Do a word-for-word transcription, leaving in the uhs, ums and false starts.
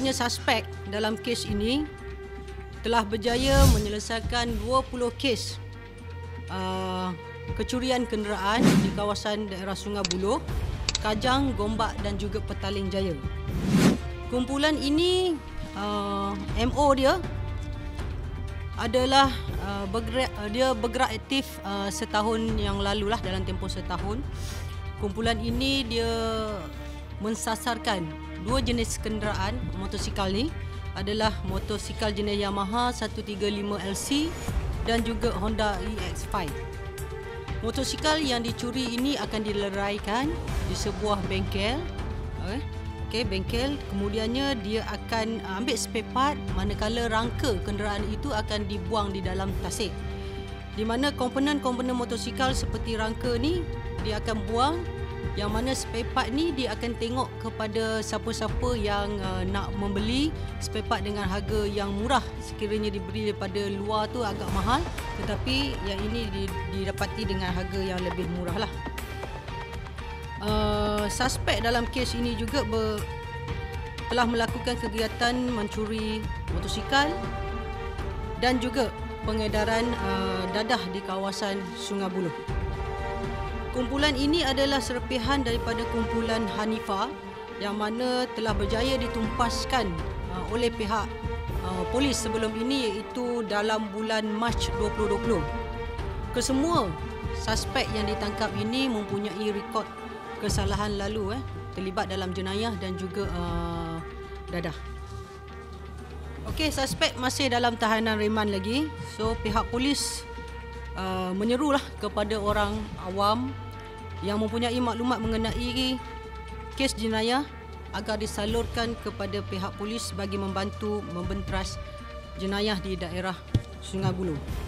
ditangkapnya suspek dalam kes ini telah berjaya menyelesaikan dua puluh kes uh, kecurian kenderaan di kawasan daerah Sungai Buloh, Kajang, Gombak dan juga Petaling Jaya. Kumpulan ini uh, M O dia adalah uh, bergerak, uh, dia bergerak aktif uh, setahun yang lalu lah, dalam tempoh setahun. Kumpulan ini dia mensasarkan dua jenis kenderaan motosikal ni, adalah motosikal jenis Yamaha seratus tiga puluh lima L C dan juga Honda E X lima. Motosikal yang dicuri ini akan dileraikan di sebuah bengkel. Okey, okay, bengkel. Kemudiannya dia akan ambil spare part, manakala rangka kenderaan itu akan dibuang di dalam tasik. Di mana komponen-komponen motosikal seperti rangka ni dia akan buang, yang mana spare part ni dia akan tengok kepada siapa-siapa yang uh, nak membeli spare part dengan harga yang murah. Sekiranya diberi daripada luar tu agak mahal, tetapi yang ini didapati dengan harga yang lebih murah lah. Uh, suspek dalam kes ini juga ber, telah melakukan kegiatan mencuri motosikal dan juga pengedaran uh, dadah di kawasan Sungai Buloh. Kumpulan ini adalah serpihan daripada kumpulan Hanifah yang mana telah berjaya ditumpaskan uh, oleh pihak uh, polis sebelum ini, iaitu dalam bulan Mac dua ribu dua puluh. Kesemua suspek yang ditangkap ini mempunyai rekod kesalahan lalu eh, terlibat dalam jenayah dan juga uh, dadah. Okey, suspek masih dalam tahanan reman lagi. So pihak polis Uh, menyerulah kepada orang awam yang mempunyai maklumat mengenai kes jenayah agar disalurkan kepada pihak polis bagi membantu membenteras jenayah di daerah Sungai Buloh.